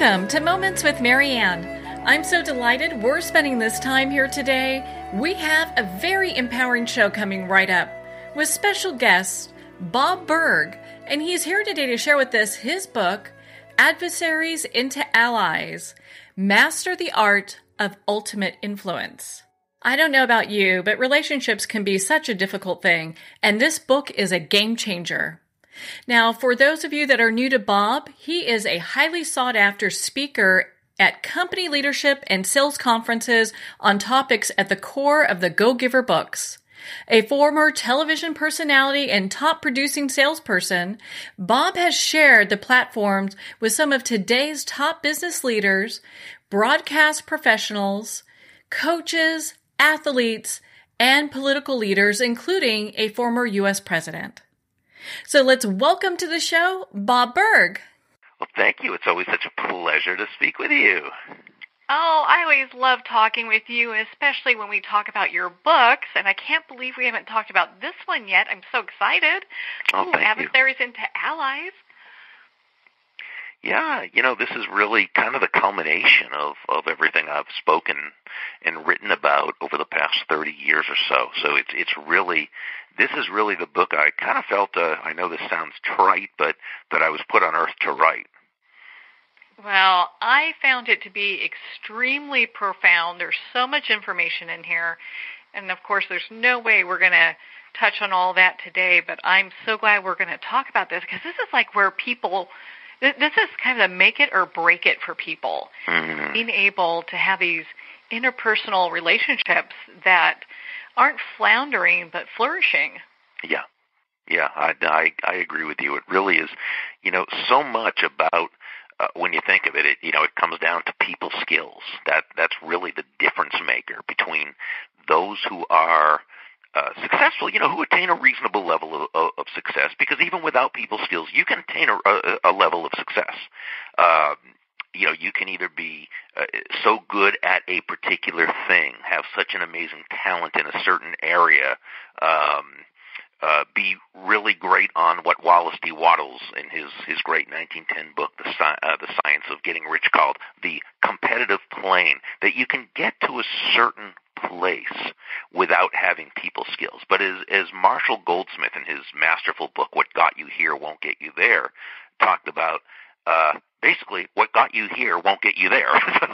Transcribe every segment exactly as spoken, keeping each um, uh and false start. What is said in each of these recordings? Welcome to Moments with Marianne. I'm so delighted we're spending this time here today. We have a very empowering show coming right up with special guest Bob Burg, and he's here today to share with us his book, Adversaries into Allies, Master the Art of Ultimate Influence. I don't know about you, but relationships can be such a difficult thing, and this book is a game changer. Now, for those of you that are new to Bob, he is a highly sought-after speaker at company leadership and sales conferences on topics at the core of the Go-Giver books. A former television personality and top-producing salesperson, Bob has shared the platforms with some of today's top business leaders, broadcast professionals, coaches, athletes, and political leaders, including a former U S president. So let's welcome to the show, Bob Burg. Well, thank you. It's always such a pleasure to speak with you. Oh, I always love talking with you, especially when we talk about your books. And I can't believe we haven't talked about this one yet. I'm so excited. Oh, Ooh, thank Adversaries you. Into Allies. Yeah, you know, this is really kind of the culmination of, of everything I've spoken and written about over the past thirty years or so. So it's it's really, this is really the book I kind of felt, uh, I know this sounds trite, but that I was put on earth to write. Well, I found it to be extremely profound. There's so much information in here. And, of course, there's no way we're going to touch on all that today, but I'm so glad we're going to talk about this because this is like where people... This is kind of the make it or break it for people, mm-hmm. being able to have these interpersonal relationships that aren't floundering but flourishing. Yeah, yeah, I, I, I agree with you. It really is, you know, so much about uh, when you think of it, it, you know, it comes down to people skills. That that's really the difference maker between those who are Uh, successful, you know, who attain a reasonable level of, of success, because even without people skills, you can attain a, a, a level of success. Uh, you know, you can either be uh, so good at a particular thing, have such an amazing talent in a certain area, um, uh, be really great on what Wallace D. Wattles in his, his great nineteen ten book, The, Sci- uh, The Science of Getting Rich, called the competitive plane, that you can get to a certain place without having people skills. But as, as Marshall Goldsmith in his masterful book, What Got You Here Won't Get You There, talked about, uh, basically, what got you here won't get you there. So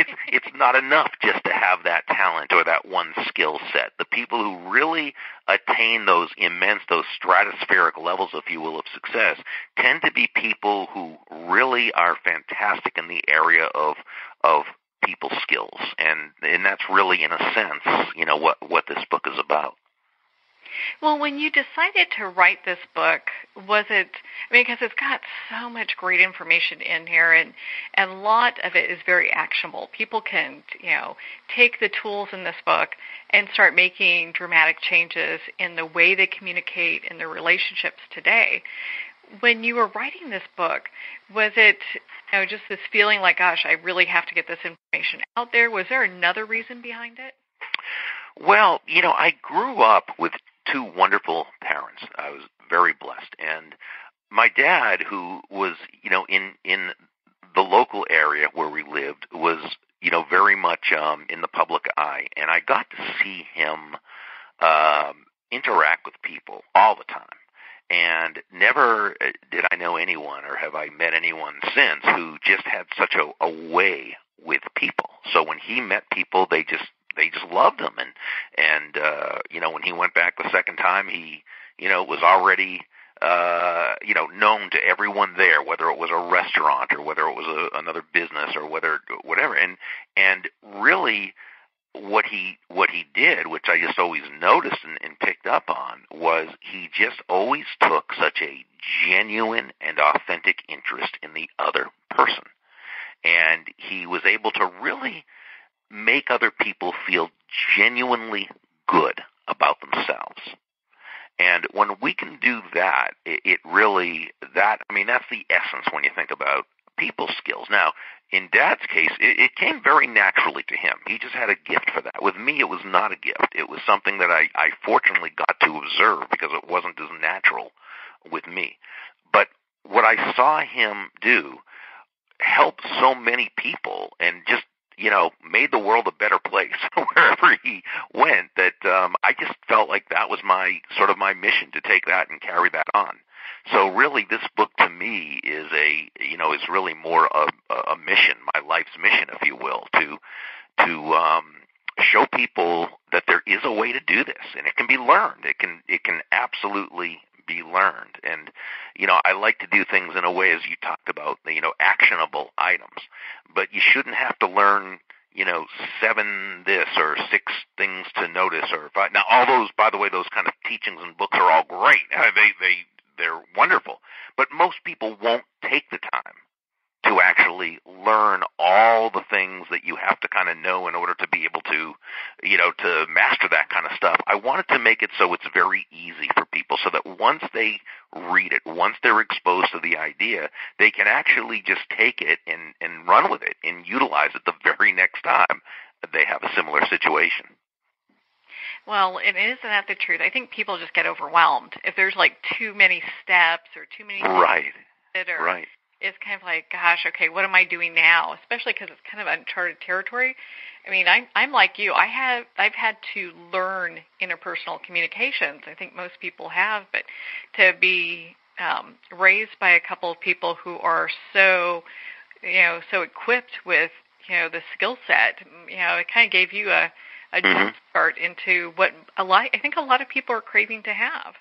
it's, it's not enough just to have that talent or that one skill set. The people who really attain those immense, those stratospheric levels, if you will, of success tend to be people who really are fantastic in the area of of people skills, and and that's really, in a sense, you know, what what this book is about. Well, when you decided to write this book, was it, I mean, because it's got so much great information in here, and, and a lot of it is very actionable. People can, you know, take the tools in this book and start making dramatic changes in the way they communicate in their relationships today. When you were writing this book, was it, you know, just this feeling like, gosh, I really have to get this information out there? Was there another reason behind it? Well, you know, I grew up with two wonderful parents. I was very blessed. And my dad, who was, you know, in, in the local area where we lived, was, you know, very much um, in the public eye. And I got to see him um, interact with people all the time. And never did I know anyone, or have I met anyone since, who just had such a, a way with people. So when he met people, they just they just loved him. And and uh, you know, when he went back the second time, he you know was already uh, you know known to everyone there, whether it was a restaurant or whether it was a, another business or whether whatever. And and really, what he what he did, which I just always noticed and, and picked up on, was he just always took such a genuine and authentic interest in the other person. And he was able to really make other people feel genuinely good about themselves. And when we can do that, it, it really, that, I mean, that's the essence when you think about people skills. Now, in Dad's case, it, it came very naturally to him. He just had a gift for that. With me, it was not a gift. It was something that I, I fortunately got to observe because it wasn't as natural with me. But what I saw him do helped so many people and just, you know, made the world a better place wherever he went, that um, I just felt like that was my sort of my mission, to take that and carry that on. So really, this book to me is a, you know, is really more a, a mission, my life's mission, if you will, to to um, show people that there is a way to do this, and it can be learned. It can it can absolutely be learned. And, you know, I like to do things in a way, as you talked about, you know, actionable items. But you shouldn't have to learn, you know, seven this or six things to notice or five. Now, all those, by the way, those kind of teachings and books are all great. They they they're wonderful. But most people won't take the time to actually learn all the things that you have to kind of know in order to be able to, you know, to master that kind of stuff. I wanted to make it so it's very easy for people, so that once they read it, once they're exposed to the idea, they can actually just take it and, and run with it and utilize it the very next time they have a similar situation. Well, and isn't that the truth? I think people just get overwhelmed if there's like too many steps or too many things. Right, or, right. It's kind of like, gosh, okay, what am I doing now? Especially because it's kind of uncharted territory. I mean, I'm, I'm like you. I have, I've had to learn interpersonal communications. I think most people have, but to be um, raised by a couple of people who are so, you know, so equipped with, you know, the skill set, you know, it kind of gave you a, a mm-hmm. jump start into what a lot, I think a lot of people are craving to have.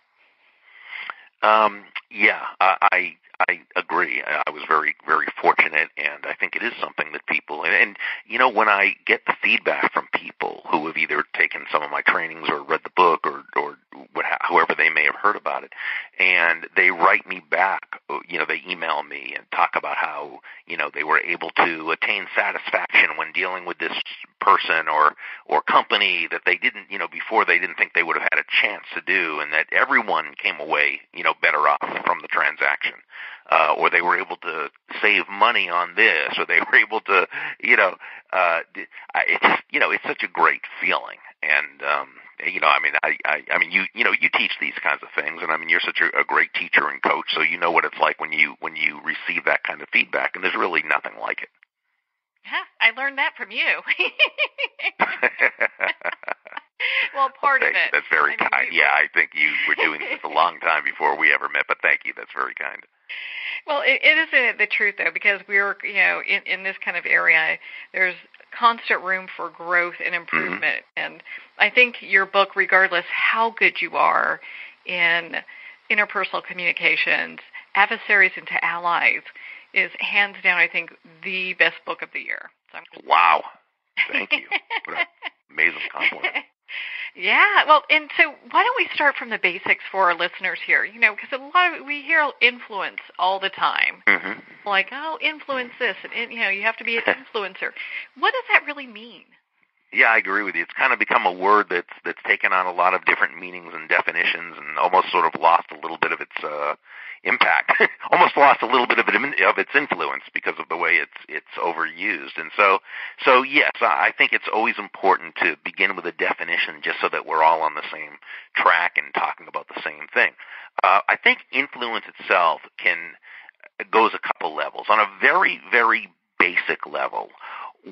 Um, yeah, I, I agree. I was very, very fortunate, and I think it is something that people, and, and, you know, when I get the feedback from people who have either taken some of my trainings or read the book or, or what, however they may have heard about it, and they write me back, you know, they email me and talk about how, you know, they were able to attain satisfaction when dealing with this person or, or company that they didn't, you know, before they didn't think they would have had a chance to do, and that everyone came away, you know, better off from the transaction. Uh, or they were able to save money on this, or they were able to, you know, uh, it's just, you know, it's such a great feeling. And, um, you know, I mean, I, I, I mean, you, you know, you teach these kinds of things, and I mean, you're such a, a great teacher and coach, so you know what it's like when you, when you receive that kind of feedback, and there's really nothing like it. Huh, I learned that from you. Well, part well, of it. That's very I mean, kind. We were... Yeah, I think you were doing this a long time before we ever met, but thank you. That's very kind. Well, it, it isn't the truth, though, because we're, you know, in, in this kind of area, there's constant room for growth and improvement. Mm-hmm. And I think your book, regardless how good you are in interpersonal communications, Adversaries into Allies, is hands down, I think, the best book of the year. So I'm just... Wow. Thank you. What an amazing compliment. Yeah, well, and so why don't we start from the basics for our listeners here? You know, because a lot of, we hear influence all the time, mm-hmm. like, oh, influence this, and you know, you have to be an influencer. What does that really mean? Yeah, I agree with you. It's kind of become a word that's that's taken on a lot of different meanings and definitions, and almost sort of lost a little bit of its uh, impact, almost lost a little bit of it, of its influence because of the way it's it's overused. And so, so yes, I think it's always important to begin with a definition, just so that we're all on the same track and talking about the same thing. Uh, I think influence itself can goes a couple levels. On a very, very basic level,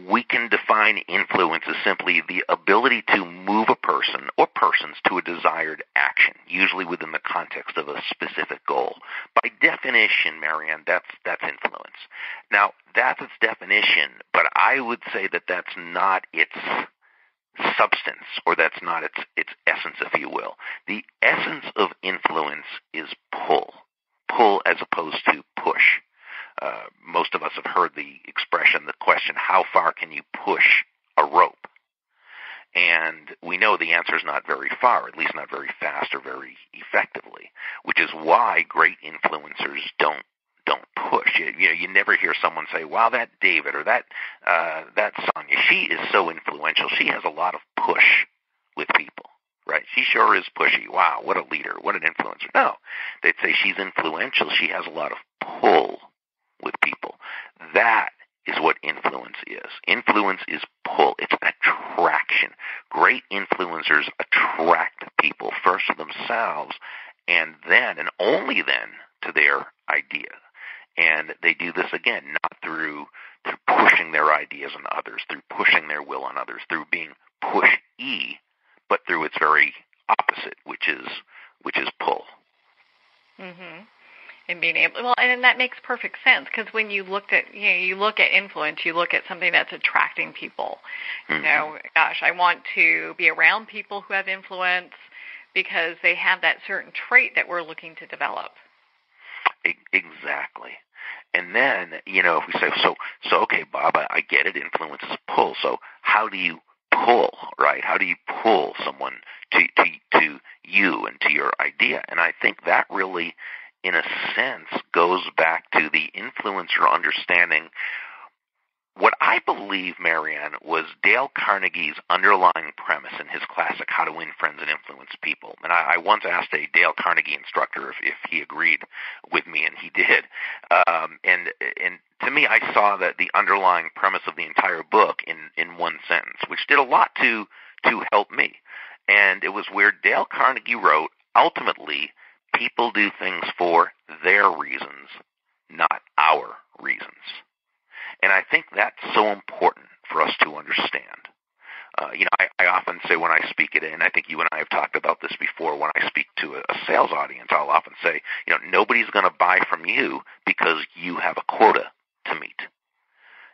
we can define influence as simply the ability to move a person or persons to a desired action, usually within the context of a specific goal. By definition, Marianne, that's that's influence. Now, that's its definition, but I would say that that's not its substance, or that's not its its essence, if you will. The essence of influence is pull, pull as opposed to push. Uh, most of us have heard the expression, the question, how far can you push a rope? And we know the answer is not very far, at least not very fast or very effectively, which is why great influencers don't don't push. You, you know, you never hear someone say, wow, that David or that uh, that Sonia, she is so influential. She has a lot of push with people, right? She sure is pushy. Wow, what a leader, what an influencer. No, they'd say she's influential. She has a lot of pull with people. That is what influence is. Influence is pull. It's attraction. Great influencers attract people first to themselves, and then, and only then, to their idea. And they do this, again, not through, through pushing their ideas on others, through pushing their will on others, through being push-y, but through its very opposite, which is which is pull. Mm-hmm. And being able, well, and that makes perfect sense, because when you looked at, you know, you look at influence, you look at something that's attracting people. Mm-hmm. You know, gosh, I want to be around people who have influence because they have that certain trait that we're looking to develop. Exactly. And then, you know, if we say, so, so okay, Bob, I, I get it, influence is pull. So how do you pull, right? How do you pull someone to, to, to you and to your idea? And I think that really, in a sense, goes back to the influencer understanding what I believe, Marianne, was Dale Carnegie's underlying premise in his classic How to Win Friends and Influence People. And I, I once asked a Dale Carnegie instructor if, if he agreed with me, and he did. Um, and and to me, I saw that the underlying premise of the entire book in, in one sentence, which did a lot to to help me. And it was where Dale Carnegie wrote, ultimately, people do things for their reasons, not our reasons. And I think that's so important for us to understand. Uh, you know, I, I often say when I speak at, and I think you and I have talked about this before, when I speak to a, a sales audience, I'll often say, you know, nobody's going to buy from you because you have a quota to meet.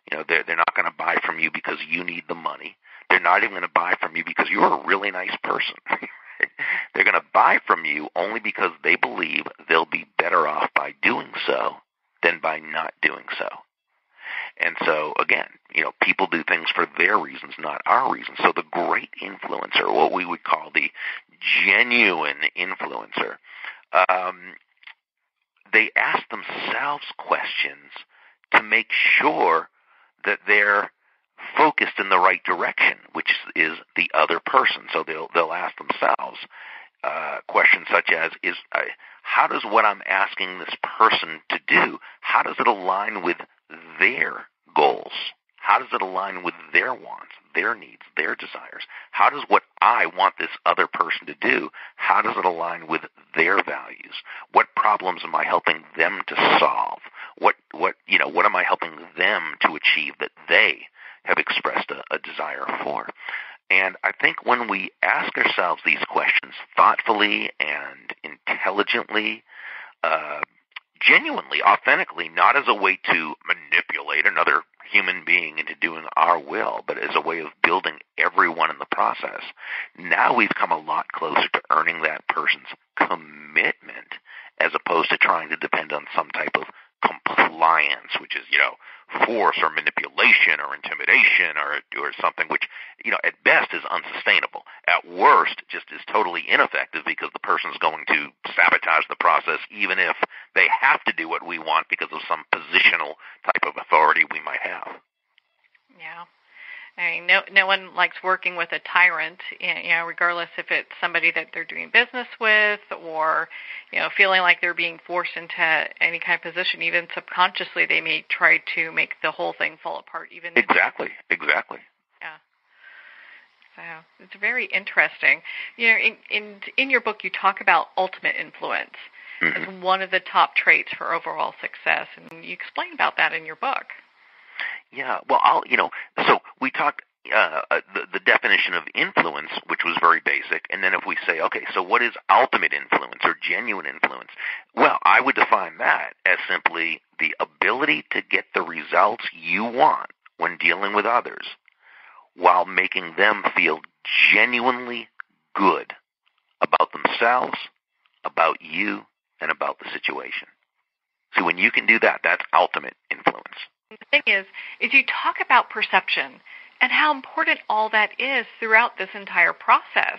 You know, they're, they're not going to buy from you because you need the money. They're not even going to buy from you because you're a really nice person. They're going to buy from you only because they believe they'll be better off by doing so than by not doing so. And so, again, you know, people do things for their reasons, not our reasons. So the great influencer, what we would call the genuine influencer, um, they ask themselves questions to make sure that they're focused in the right direction, which is the other person. So they'll they'll ask themselves uh, questions such as, "Is uh, how does what I'm asking this person to do, how does it align with their goals? How does it align with their wants, their needs, their desires? How does what I want this other person to do, how does it align with their values? What problems am I helping them to solve? What, what, you know, what am I helping them to achieve that they have expressed a, a desire for?" And I think when we ask ourselves these questions thoughtfully and intelligently, uh, genuinely, authentically, not as a way to manipulate another human being into doing our will, but as a way of building everyone in the process, now we've come a lot closer to earning that person's commitment as opposed to trying to depend on some type of compliance, which is, you know, force or manipulation or intimidation or or something which, you know, at best is unsustainable. At worst, just is totally ineffective because the person's going to sabotage the process even if they have to do what we want because of some positional type of authority we might have. Yeah. I mean, no, no one likes working with a tyrant, you know, regardless if it's somebody that they're doing business with or, you know, feeling like they're being forced into any kind of position. Even subconsciously, they may try to make the whole thing fall apart. Even exactly, if- exactly. Yeah. So it's very interesting. You know, in in, in your book, you talk about ultimate influence mm-hmm. as one of the top traits for overall success, and you explain about that in your book. Yeah, well, I'll, you know, so we talked uh, the, the definition of influence, which was very basic, and then if we say, okay, so what is ultimate influence or genuine influence? Well, I would define that as simply the ability to get the results you want when dealing with others while making them feel genuinely good about themselves, about you, and about the situation. So when you can do that, that's ultimate influence. The thing is, is you talk about perception and how important all that is throughout this entire process.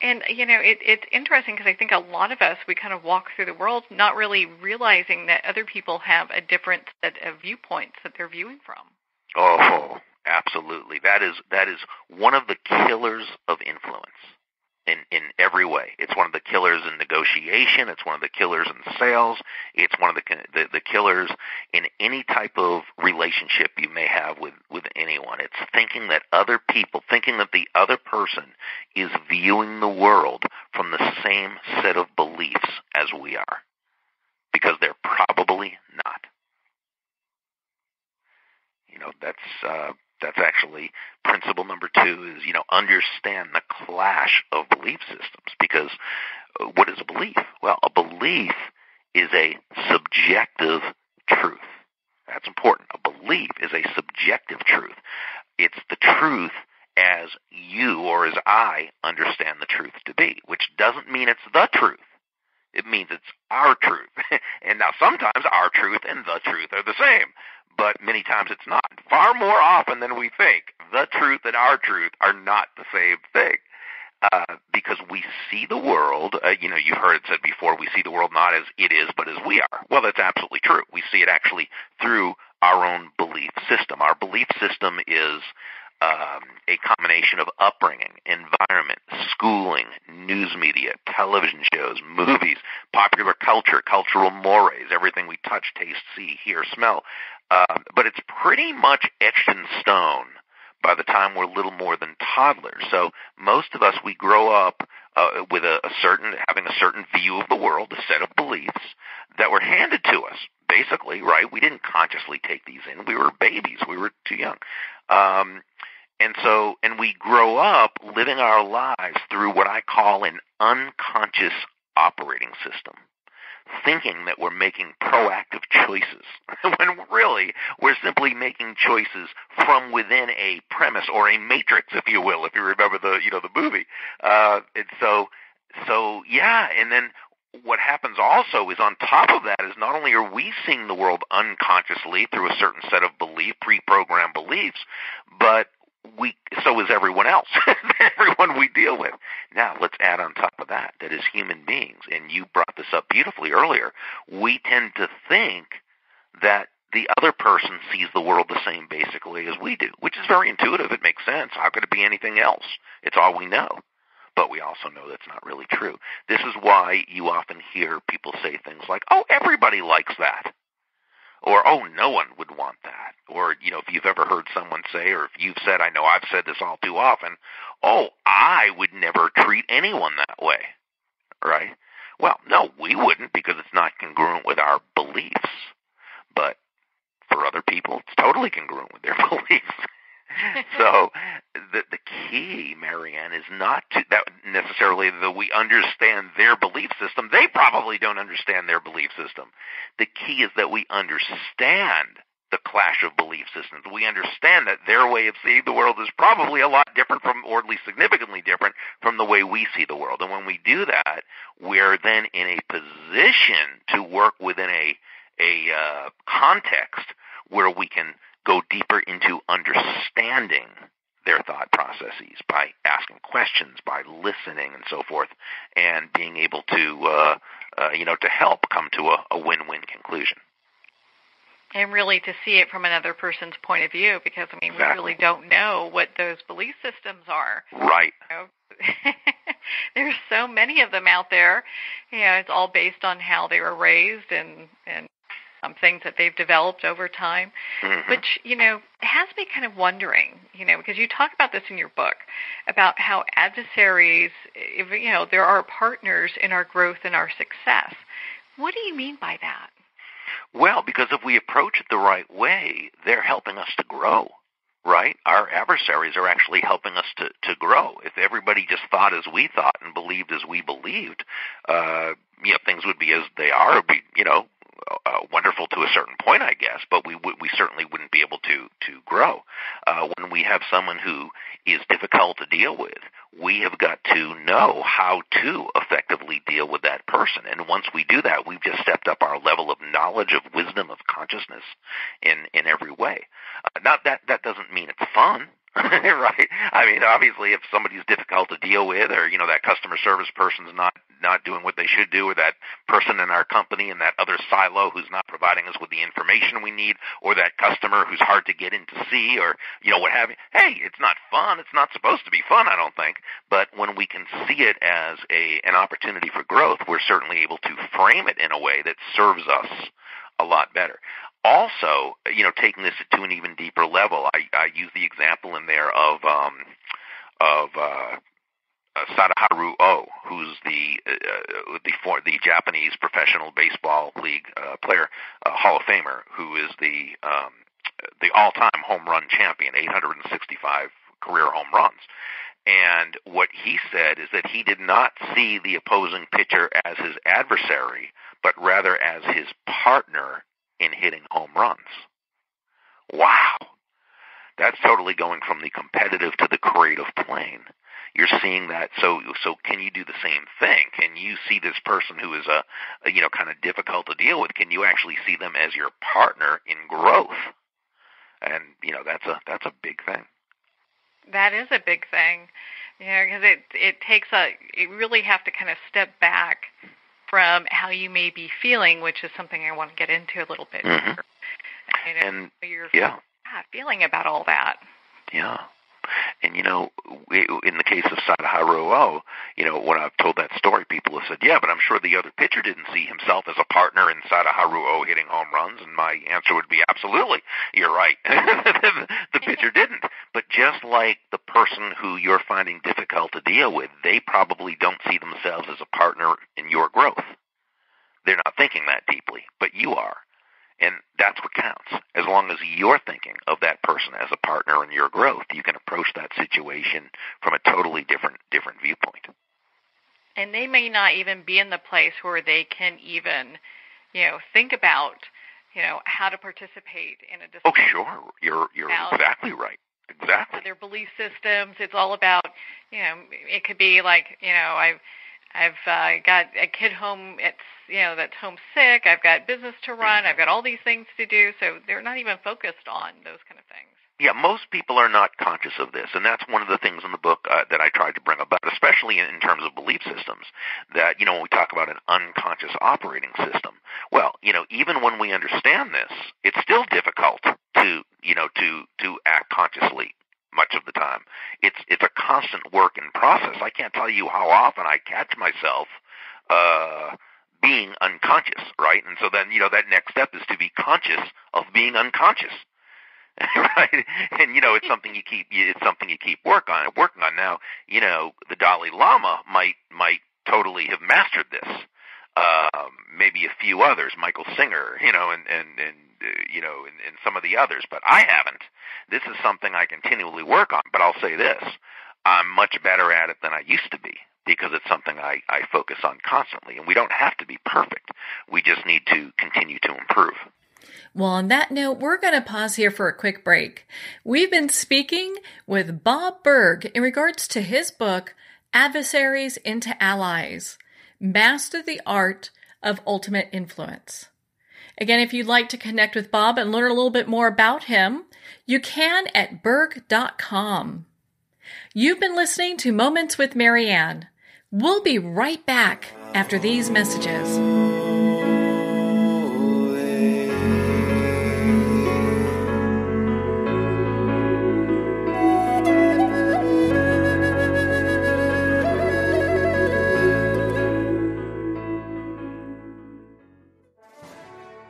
And, you know, it, it's interesting because I think a lot of us, we kind of walk through the world not really realizing that other people have a different set of viewpoints that they're viewing from. Oh, absolutely. That is that is one of the killers of influence. In, in every way. It's one of the killers in negotiation. It's one of the killers in sales. It's one of the the, the killers in any type of relationship you may have with, with anyone. It's thinking that other people, thinking that the other person is viewing the world from the same set of beliefs as we are, because they're probably not. You know, that's uh, that's actually principle number two is, you know, understand the clash of belief systems. Because what is a belief? Well, a belief is a subjective truth. That's important. A belief is a subjective truth. It's the truth as you or as I understand the truth to be, which doesn't mean it's the truth. It means it's our truth. And now sometimes our truth and the truth are the same, but many times it's not. Far more often than we think, the truth and our truth are not the same thing. Uh, because we see the world, uh, you know, you've heard it said before, we see the world not as it is, but as we are. Well, that's absolutely true. We see it actually through our own belief system. Our belief system is um, a combination of upbringing, environment, schooling, news media, television shows, movies, popular culture, cultural mores, everything we touch, taste, see, hear, smell. Uh, but it's pretty much etched in stone by the time we're little more than toddlers. So most of us, we grow up uh, with a, a certain, having a certain view of the world, a set of beliefs that were handed to us, basically, right? We didn't consciously take these in. We were babies. We were too young. Um, and so, and we grow up living our lives through what I call an unconscious operating system, thinking that we're making proactive choices when really we're simply making choices from within a premise or a matrix, if you will, if you remember the, you know, the movie. Uh, and so, so yeah. And then what happens also is on top of that is not only are we seeing the world unconsciously through a certain set of belief, pre-programmed beliefs, but we, so is everyone else, everyone we deal with. Now, let's add on top of that, that as human beings, and you brought this up beautifully earlier, we tend to think that the other person sees the world the same basically as we do, which is very intuitive. It makes sense. How could it be anything else? It's all we know. But we also know that's not really true. This is why you often hear people say things like, oh, everybody likes that. Or, oh, no one would want that. Or, you know, if you've ever heard someone say, or if you've said, I know I've said this all too often, oh, I would never treat anyone that way, right? Well, no, we wouldn't because it's not congruent with our beliefs. But for other people, it's totally congruent with their beliefs. So the, the key, Marianne, is not to, that necessarily that we understand their belief system. They probably don't understand their belief system. The key is that we understand the clash of belief systems. We understand that their way of seeing the world is probably a lot different from, or at least significantly different from the way we see the world. And when we do that, we're then in a position to work within a, a uh, context where we can go deeper into understanding their thought processes by asking questions, by listening, and so forth, and being able to, uh, uh, you know, to help come to a, a win-win conclusion. And really to see it from another person's point of view, because, I mean, exactly. We really don't know what those belief systems are. Right. You know? There's so many of them out there. You know, it's all based on how they were raised and, and some things that they've developed over time, mm-hmm. which, you know, has me kind of wondering, you know, because you talk about this in your book, about how adversaries, you know, they're our partners in our growth and our success. What do you mean by that? Well, because if we approach it the right way, they're helping us to grow, right? Our adversaries are actually helping us to, to grow. If everybody just thought as we thought and believed as we believed, uh, you know, things would be as they are, would be, you know, Uh, wonderful to a certain point, I guess, but we w- we certainly wouldn't be able to to grow. Uh, when we have someone who is difficult to deal with, we have got to know how to effectively deal with that person. And once we do that, we've just stepped up our level of knowledge, of wisdom, of consciousness in, in every way. Uh, not that that doesn't mean it's fun. Right. I mean, obviously, if somebody's difficult to deal with, or, you know, that customer service person's not, not doing what they should do, or that person in our company and that other silo who's not providing us with the information we need, or that customer who's hard to get in to see, or, you know, what have you. Hey, it's not fun. It's not supposed to be fun, I don't think. But when we can see it as a an opportunity for growth, we're certainly able to frame it in a way that serves us a lot better. Also, you know, taking this to an even deeper level, I, I use the example in there of um, of uh, uh, Sadaharu Oh, who's the uh, the, for, the Japanese Professional Baseball League uh, player, uh, Hall of Famer, who is the um, the all-time home run champion, eight hundred sixty-five career home runs. And what he said is that he did not see the opposing pitcher as his adversary, but rather as his partner in hitting home runs. Wow. That's totally going from the competitive to the creative plane. You're seeing that. So, so can you do the same thing? Can you see this person who is a, a, you know, kind of difficult to deal with? Can you actually see them as your partner in growth? And, you know, that's a, that's a big thing. That is a big thing, you know, because it, it takes a, you really have to kind of step back from how you may be feeling, which is something I want to get into a little bit. Mm-hmm. You know, and you're yeah. feeling about all that. Yeah. And, you know, in the case of Sadaharu Oh, you know, when I've told that story, people have said, yeah, but I'm sure the other pitcher didn't see himself as a partner in Sadaharu Oh hitting home runs. And my answer would be, absolutely, you're right. The pitcher didn't. But just like the person who you're finding difficult to deal with, they probably don't see themselves as a partner in your growth. They're not thinking that deeply, but you are. And that's what counts. As long as you're thinking of that person as a partner in your growth, you can approach that situation from a totally different different viewpoint. And they may not even be in the place where they can even, you know, think about, you know, how to participate in a discussion. Oh, sure. You're you're exactly right. Exactly. Their belief systems. It's all about, you know, it could be like, you know, I've I've uh, got a kid home, it's, you know, that's homesick. I've got business to run. I've got all these things to do. So they're not even focused on those kind of things. Yeah, most people are not conscious of this. And that's one of the things in the book uh, that I tried to bring about, especially in, in terms of belief systems, that, you know, when we talk about an unconscious operating system, well, you know, even when we understand this, it's still difficult to, you know, to, to act consciously. Much of the time, it's it's a constant work in process. I can't tell you how often I catch myself uh, being unconscious, right? And so then, you know, that next step is to be conscious of being unconscious, right? And you know, it's something you keep it's something you keep work on working on. Now, you know, the Dalai Lama might might totally have mastered this. Um, maybe a few others, Michael Singer, you know, and and and. you know, in, in some of the others, but I haven't. This is something I continually work on, but I'll say this. I'm much better at it than I used to be because it's something I, I focus on constantly, and we don't have to be perfect. We just need to continue to improve. Well, on that note, we're going to pause here for a quick break. We've been speaking with Bob Burg in regards to his book, Adversaries into Allies, Master the Art of Ultimate Influence. Again, if you'd like to connect with Bob and learn a little bit more about him, you can at burg dot com. You've been listening to Moments with Marianne. We'll be right back after these messages.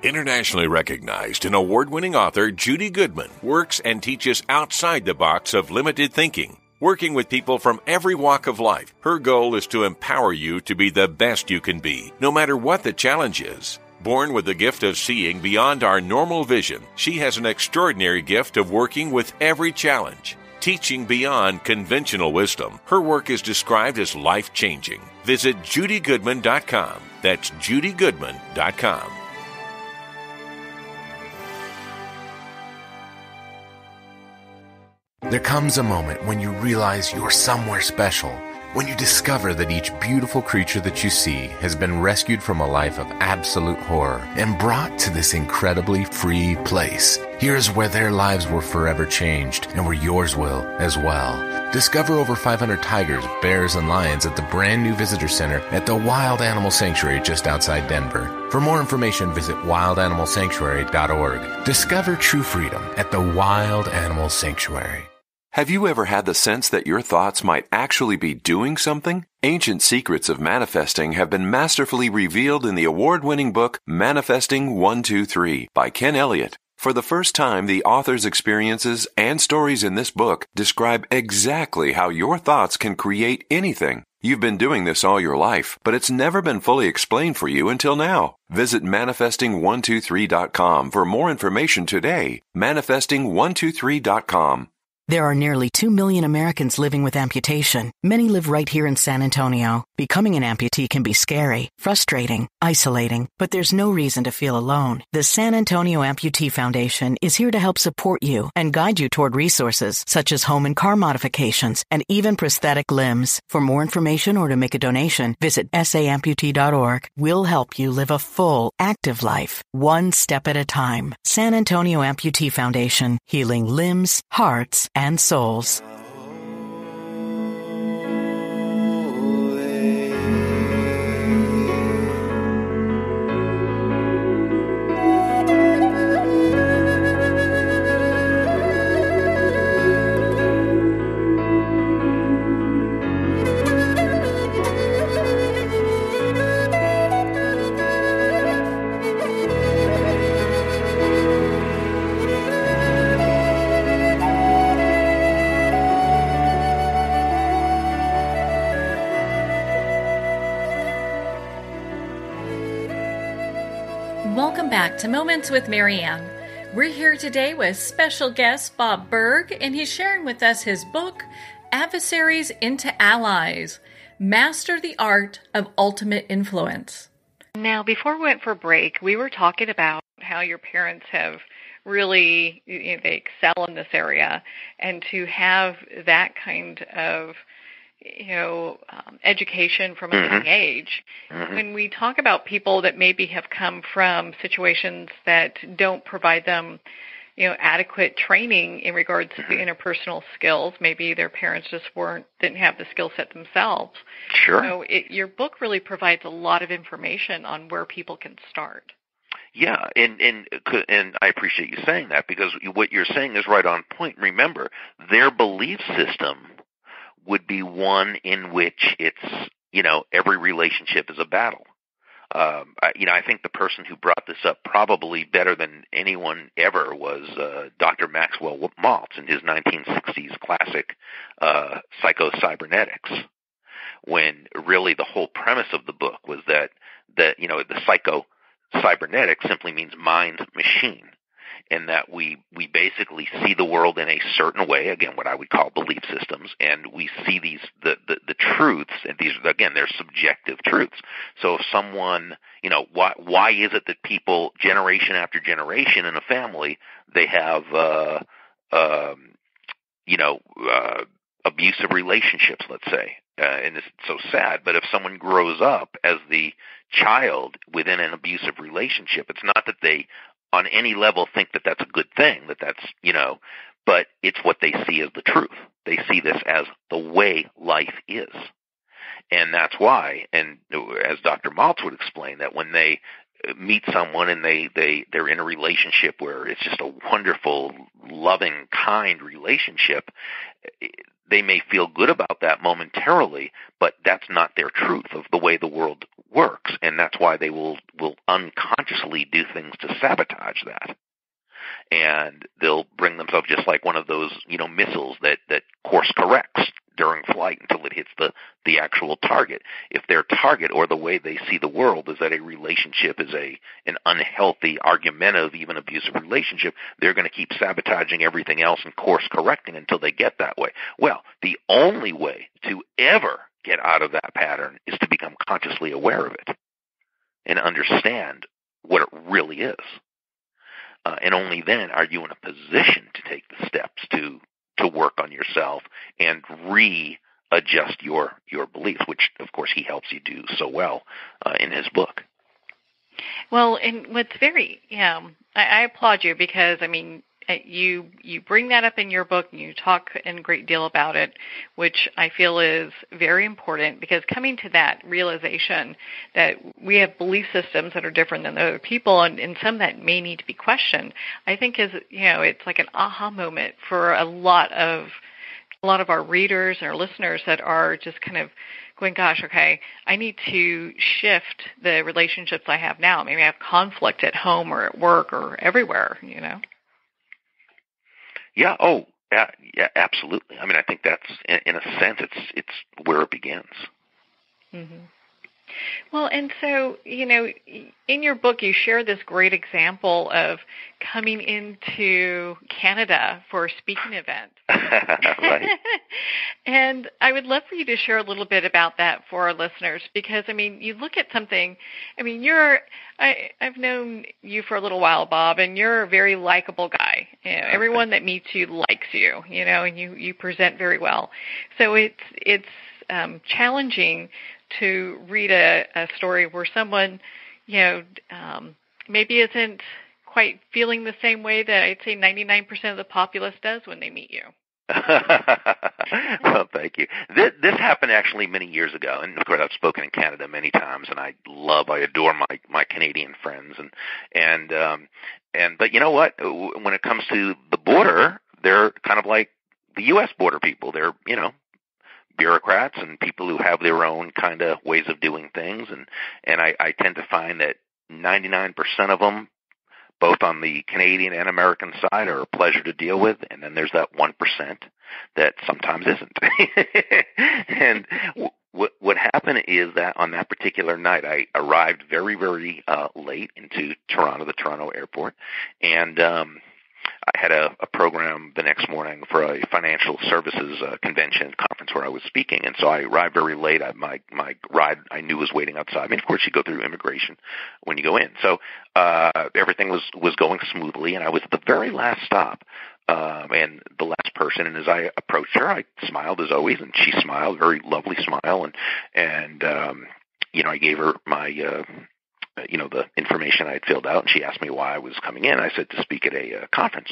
Internationally recognized and award-winning author Judy Goodman works and teaches outside the box of limited thinking, working with people from every walk of life. Her goal is to empower you to be the best you can be, no matter what the challenge is. Born with the gift of seeing beyond our normal vision, she has an extraordinary gift of working with every challenge, teaching beyond conventional wisdom. Her work is described as life-changing. Visit judy goodman dot com. That's judy goodman dot com. There comes a moment when you realize you're somewhere special, when you discover that each beautiful creature that you see has been rescued from a life of absolute horror and brought to this incredibly free place. Here's where their lives were forever changed and where yours will as well. Discover over five hundred tigers, bears, and lions at the brand new visitor center at the Wild Animal Sanctuary just outside Denver. For more information, visit wild animal sanctuary dot org. Discover true freedom at the Wild Animal Sanctuary. Have you ever had the sense that your thoughts might actually be doing something? Ancient secrets of manifesting have been masterfully revealed in the award-winning book Manifesting one two three by Ken Elliott. For the first time, the author's experiences and stories in this book describe exactly how your thoughts can create anything. You've been doing this all your life, but it's never been fully explained for you until now. Visit manifesting one two three dot com for more information today. manifesting one two three dot com. There are nearly two million Americans living with amputation. Many live right here in San Antonio. Becoming an amputee can be scary, frustrating, isolating, but there's no reason to feel alone. The San Antonio Amputee Foundation is here to help support you and guide you toward resources such as home and car modifications and even prosthetic limbs. For more information or to make a donation, visit s a amputee dot org. We'll help you live a full, active life, one step at a time. San Antonio Amputee Foundation, healing limbs, hearts, and souls. To Moments with Marianne. We're here today with special guest Bob Burg, and he's sharing with us his book, Adversaries into Allies, Master the Art of Ultimate Influence. Now, before we went for break, we were talking about how your parents have really, you know, they excel in this area, and to have that kind of you know, um, education from a mm-hmm. young age. Mm-hmm. When we talk about people that maybe have come from situations that don't provide them, you know, adequate training in regards mm-hmm. to the interpersonal skills, maybe their parents just weren't, didn't have the skill set themselves. Sure. So it, your book really provides a lot of information on where people can start. Yeah, and, and and I appreciate you saying that, because what you're saying is right on point. Remember, their belief system would be one in which it's, you know, every relationship is a battle. Um, I, you know, I think the person who brought this up probably better than anyone ever was uh, Doctor Maxwell Maltz in his nineteen sixties classic uh, Psycho-Cybernetics, when really the whole premise of the book was that, that you know, the psycho-cybernetics simply means mind-machine. And that we, we basically see the world in a certain way, again, what I would call belief systems, and we see these the, the, the truths, and these, again, they're subjective truths. So if someone, you know, why why is it that people, generation after generation in a family, they have, uh, um, you know, uh, abusive relationships, let's say, uh, and it's so sad, but if someone grows up as the child within an abusive relationship, it's not that they on any level think that that's a good thing, that that's, you know, but it's what they see as the truth. They see this as the way life is. And that's why, and as Doctor Maltz would explain, that when they meet someone and they, they, they're in a relationship where it's just a wonderful, loving, kind relationship, they may feel good about that momentarily, but that's not their truth of the way the world works, and that's why they will, will unconsciously do things to sabotage that. And they'll bring themselves just like one of those, you know, missiles that, that course corrects during flight until it hits the, the actual target. If their target or the way they see the world is that a relationship is a an unhealthy, argumentative, even abusive relationship, they're going to keep sabotaging everything else and course correcting until they get that way. Well, the only way to ever get out of that pattern is to become consciously aware of it and understand what it really is. Uh, and only then are you in a position to take the steps to to work on yourself and readjust your, your beliefs, which, of course, he helps you do so well uh, in his book. Well, and what's very, yeah, I, I applaud you because, I mean, you you bring that up in your book and you talk in a great deal about it, which I feel is very important, because coming to that realization that we have belief systems that are different than other people, and, and some that may need to be questioned, I think is, you know, it's like an aha moment for a lot of a lot of our readers and our listeners that are just kind of going, gosh, okay, I need to shift the relationships I have now. Maybe I have conflict at home or at work or everywhere, you know. Yeah. Oh, yeah, yeah. Absolutely. I mean, I think that's in a sense, it's it's where it begins. Mm-hmm. Well, and so, you know, in your book you share this great example of coming into Canada for a speaking event. Right. And I would love for you to share a little bit about that for our listeners, because, I mean, you look at something, I mean, you're, I, I've known you for a little while, Bob, and you're a very likable guy. You know, everyone that meets you likes you, you know, and you, you present very well. So it's, it's um, challenging to read a, a story where someone, you know, um, maybe isn't quite feeling the same way that I'd say ninety-nine percent of the populace does when they meet you. Well, thank you. This, this happened actually many years ago, and of course I've spoken in Canada many times, and I love, I adore my, my Canadian friends, and and um, and but you know what? When it comes to the border, they're kind of like the U S border people. They're, you know, bureaucrats and people who have their own kind of ways of doing things, and and I, I tend to find that ninety-nine percent of them, both on the Canadian and American side, are a pleasure to deal with, and then there's that one percent that sometimes isn't. And w- w- what happened is that on that particular night, I arrived very, very uh, late into Toronto, the Toronto airport, and um, I had a, a program the next morning for a financial services uh, convention conference where I was speaking, and so I arrived very late. I, my my ride I knew was waiting outside. I mean, of course, you go through immigration when you go in. So uh, everything was, was going smoothly, and I was at the very last stop um, and the last person. And as I approached her, I smiled as always, and she smiled, a very lovely smile, and and um, you know, I gave her my. Uh, you know, the information I had filled out, and she asked me why I was coming in. I said, to speak at a uh, conference.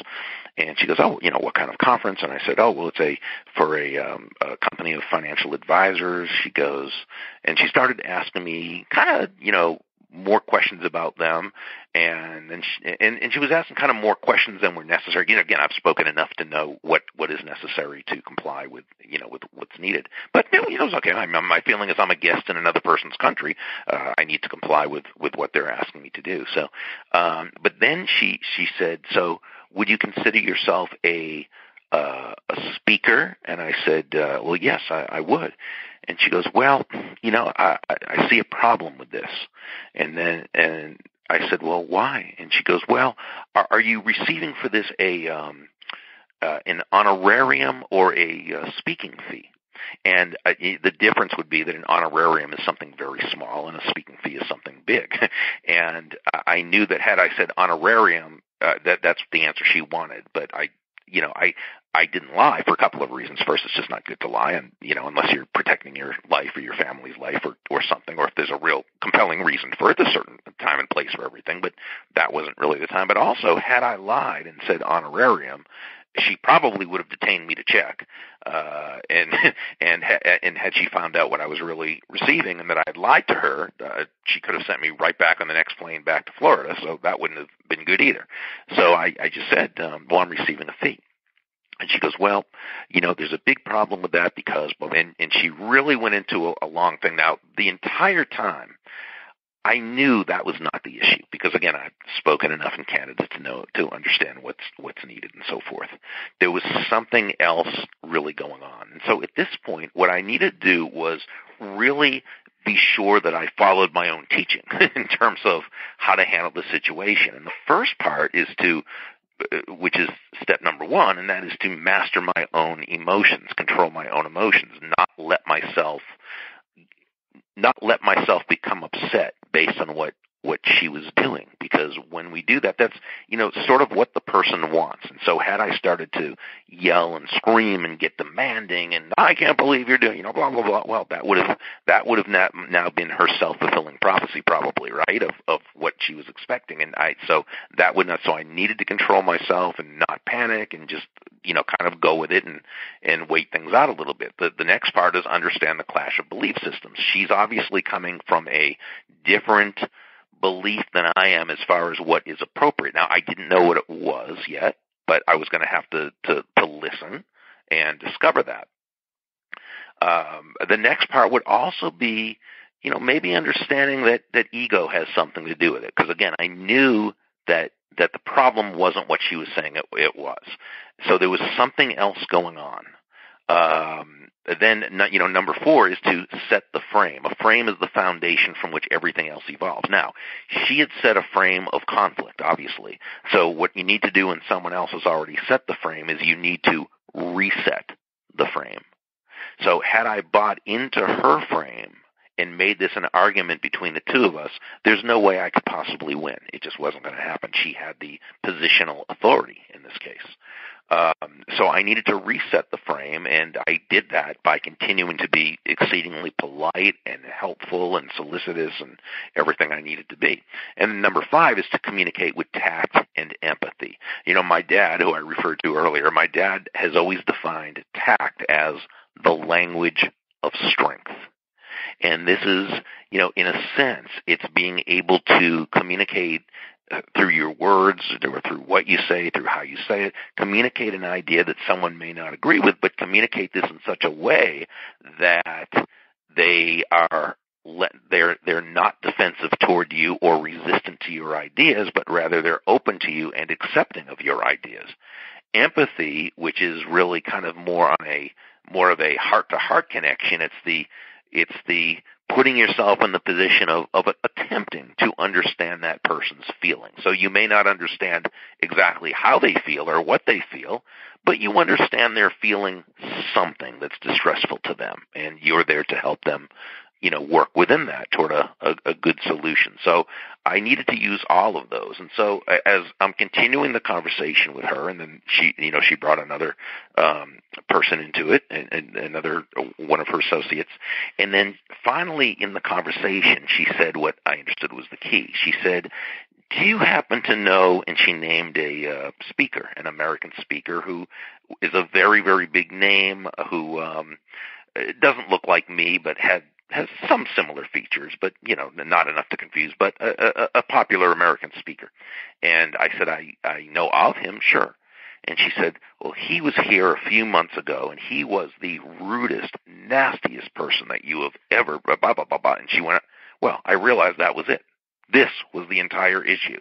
And she goes, oh, you know, what kind of conference? And I said, oh, well, it's a for a, um, a company of financial advisors. She goes, and she started asking me kind of, you know, more questions about them, and and she, and and she was asking kind of more questions than were necessary. You know, again, I've spoken enough to know what, what is necessary to comply with, you know, with what's needed. But you know, it was okay. I, my feeling is I'm a guest in another person's country. Uh, I need to comply with, with what they're asking me to do. So, um, but then she she said, so would you consider yourself a uh, a speaker? And I said, uh, well, yes, I, I would. And she goes, well, you know, I, I see a problem with this. And then and I said, well, why? And she goes, well, are, are you receiving for this a um, uh, an honorarium or a uh, speaking fee? And uh, the difference would be that an honorarium is something very small and a speaking fee is something big. And I knew that had I said honorarium, uh, that that's the answer she wanted. But I, you know, I. I didn't lie for a couple of reasons. First, it's just not good to lie, and you know, unless you're protecting your life or your family's life or, or something, or if there's a real compelling reason for it, a certain time and place for everything, but that wasn't really the time. But also, had I lied and said honorarium, she probably would have detained me to check, uh, and and ha- and had she found out what I was really receiving and that I had lied to her, uh, she could have sent me right back on the next plane back to Florida, so that wouldn't have been good either. So I, I just said, um, well, I'm receiving a fee. And she goes, well, you know, there's a big problem with that because, and, and she really went into a, a long thing. Now, the entire time, I knew that was not the issue because, again, I've spoken enough in Canada to know, to understand what's what's needed and so forth. There was something else really going on. And so at this point, what I needed to do was really be sure that I followed my own teaching in terms of how to handle the situation. And the first part is to, which is step number one, and that is to master my own emotions, control my own emotions, not let myself, not let myself become upset based on what, what she was doing. Because when we do that, that's, you know, sort of what the person wants. And so had I started to yell and scream and get demanding and I can't believe you're doing, you know, blah, blah, blah, well, that would have, that would have not, now been her self-fulfilling prophecy probably, right, of, of what she was expecting. And I, so that would not, so I needed to control myself and not panic and just, you know, kind of go with it and, and wait things out a little bit. The, the next part is understand the clash of belief systems. She's obviously coming from a different belief than I am as far as what is appropriate. Now, I didn't know what it was yet, but I was going to have to, to, to listen and discover that. Um, the next part would also be, you know, maybe understanding that, that ego has something to do with it. Because, again, I knew that that the problem wasn't what she was saying it, it was. So there was something else going on. Um, then, you know, number four is to set the frame. A frame is the foundation from which everything else evolves. Now, she had set a frame of conflict, obviously. So what you need to do when someone else has already set the frame is you need to reset the frame. So had I bought into her frame and made this an argument between the two of us, there's no way I could possibly win. It just wasn't going to happen. She had the positional authority in this case. Um, so I needed to reset the frame, and I did that by continuing to be exceedingly polite and helpful and solicitous and everything I needed to be. And number five is to communicate with tact and empathy. You know, my dad, who I referred to earlier, my dad has always defined tact as the language of strength. And this is, you know, in a sense, it's being able to communicate uh, through your words, or through what you say, through how you say it, communicate an idea that someone may not agree with, but communicate this in such a way that they are let, they're they're not defensive toward you or resistant to your ideas, but rather they're open to you and accepting of your ideas. Empathy, which is really kind of more on a more of a heart-to-heart connection, it's the It's the putting yourself in the position of, of attempting to understand that person's feelings. So you may not understand exactly how they feel or what they feel, but you understand they're feeling something that's distressful to them, and you're there to help them, you know, work within that toward a, a, a good solution. So I needed to use all of those. And so as I'm continuing the conversation with her, and then she, you know, she brought another um, person into it, and, and another one of her associates. And then finally in the conversation, she said what I understood was the key. She said, do you happen to know, and she named a uh, speaker, an American speaker who is a very, very big name, who um, doesn't look like me, but had has some similar features, but, you know, not enough to confuse, but a, a, a popular American speaker. And I said, I, I know of him, sure. And she said, well, he was here a few months ago, and he was the rudest, nastiest person that you have ever, blah, blah, blah, blah, blah. And she went, well, I realized that was it. This was the entire issue.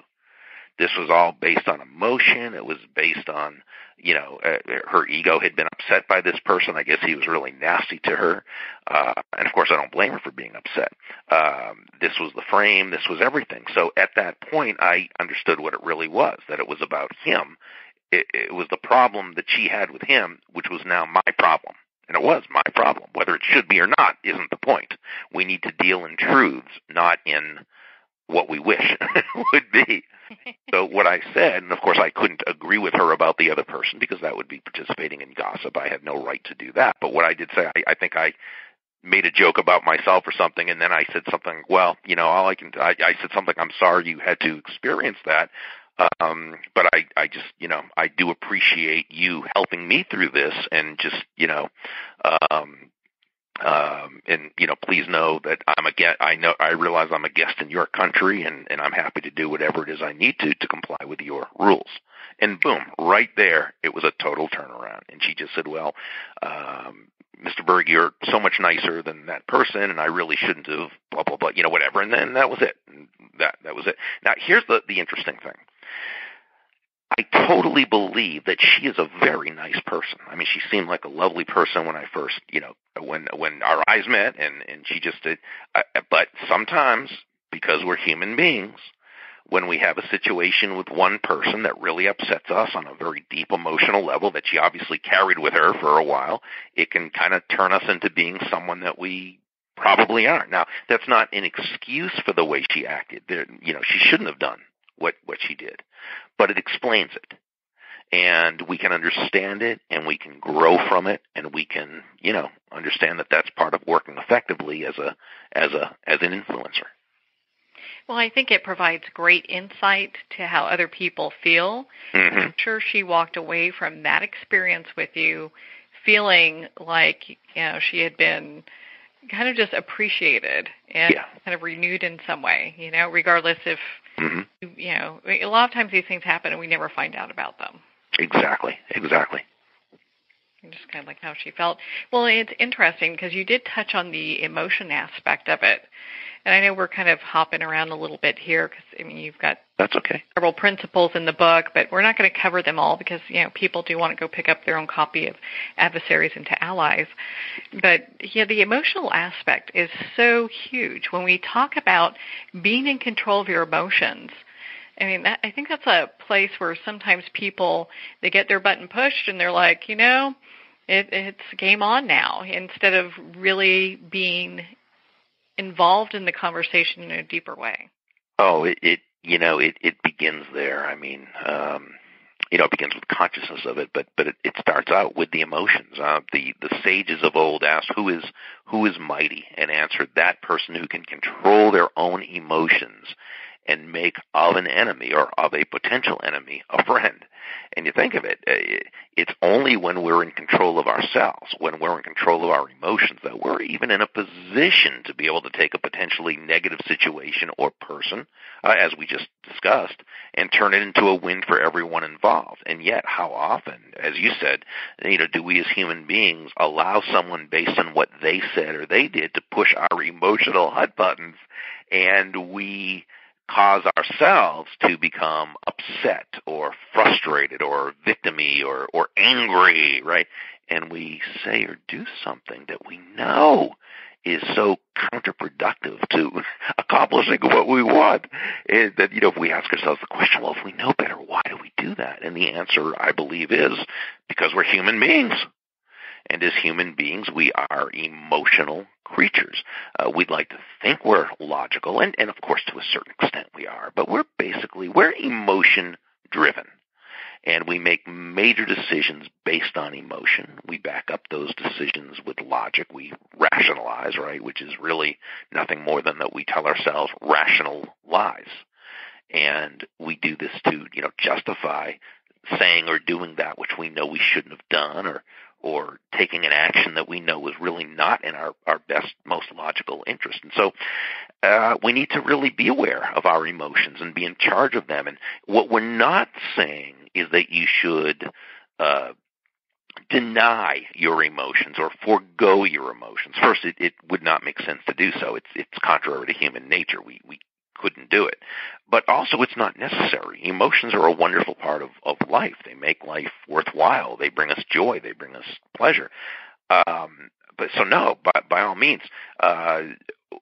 This was all based on emotion. It was based on, you know, uh, her ego had been upset by this person. I guess he was really nasty to her. Uh, and, of course, I don't blame her for being upset. Um, this was the frame. This was everything. So at that point, I understood what it really was, that it was about him. It, it was the problem that she had with him, which was now my problem. And it was my problem. Whether it should be or not isn't the point. We need to deal in truths, not in what we wish would be. So what I said, and of course I couldn't agree with her about the other person because that would be participating in gossip. I had no right to do that. But what I did say, I, I think I made a joke about myself or something, and then I said something, well, you know, all I can, I, I said something, I'm sorry you had to experience that. Um, but I, I just, you know, I do appreciate you helping me through this, and just, you know, um, Um, and, you know, please know that I'm a guest. I know, I realize I'm a guest in your country, and, and I'm happy to do whatever it is I need to, to comply with your rules. And boom, right there, it was a total turnaround. And she just said, well, um, Mister Burg, you're so much nicer than that person, and I really shouldn't have, blah, blah, blah, you know, whatever. And then that was it. That, that was it. Now, here's the, the interesting thing. I totally believe that she is a very nice person. I mean, she seemed like a lovely person when I first, you know, when when our eyes met, and, and she just did. Uh, but sometimes, because we're human beings, when we have a situation with one person that really upsets us on a very deep emotional level that she obviously carried with her for a while, it can kind of turn us into being someone that we probably aren't. Now, that's not an excuse for the way she acted. There, you know, she shouldn't have done what what she did, but it explains it, and we can understand it, and we can grow from it, and we can, you know, understand that that's part of working effectively as a as a as an influencer. Well, I think it provides great insight to how other people feel. Mm-hmm. I'm sure she walked away from that experience with you feeling like, you know, she had been kind of just appreciated and yeah. kind of renewed in some way, you know, regardless if, mm-hmm. you know, a lot of times these things happen and we never find out about them. Exactly, exactly. And just kind of like how she felt. Well, it's interesting because you did touch on the emotion aspect of it. And I know we're kind of hopping around a little bit here because, I mean, you've got That's okay. Several principles in the book, but we're not going to cover them all because, you know, people do want to go pick up their own copy of Adversaries into Allies. But yeah, the emotional aspect is so huge. When we talk about being in control of your emotions, I mean, that, I think that's a place where sometimes people, they get their button pushed and they're like, you know, it, it's game on now, instead of really being involved in the conversation in a deeper way. Oh, it, it you know, it, it begins there. I mean, um, you know, it begins with consciousness of it, but but it, it starts out with the emotions. Uh, the the sages of old asked, "Who is who is mighty?" and answered, "That person who can control their own emotions and make of an enemy or of a potential enemy a friend." And you think of it, it's only when we're in control of ourselves, when we're in control of our emotions, that we're even in a position to be able to take a potentially negative situation or person, uh, as we just discussed, and turn it into a win for everyone involved. And yet, how often, as you said, you know, do we as human beings allow someone based on what they said or they did to push our emotional hot buttons, and we cause ourselves to become upset or frustrated or victim-y or, or angry, right? And we say or do something that we know is so counterproductive to accomplishing what we want. It, that, you know, if we ask ourselves the question, well, if we know better, why do we do that? And the answer, I believe, is because we're human beings. And as human beings, we are emotional creatures. Uh, we'd like to think we're logical, and, and of course, to a certain extent we are, but we're basically, we're emotion-driven. And we make major decisions based on emotion. We back up those decisions with logic. We rationalize, right, which is really nothing more than that we tell ourselves rational lies. And we do this to, you know, justify saying or doing that which we know we shouldn't have done, or or taking an action that we know is really not in our, our best, most logical interest. And so uh, we need to really be aware of our emotions and be in charge of them. And what we're not saying is that you should uh, deny your emotions or forego your emotions. First, it, it would not make sense to do so. It's, it's contrary to human nature. We, we couldn't do it. But also, it's not necessary. Emotions are a wonderful part of, of life. They make life worthwhile. They bring us joy. They bring us pleasure. Um, but so no, by, by all means, uh,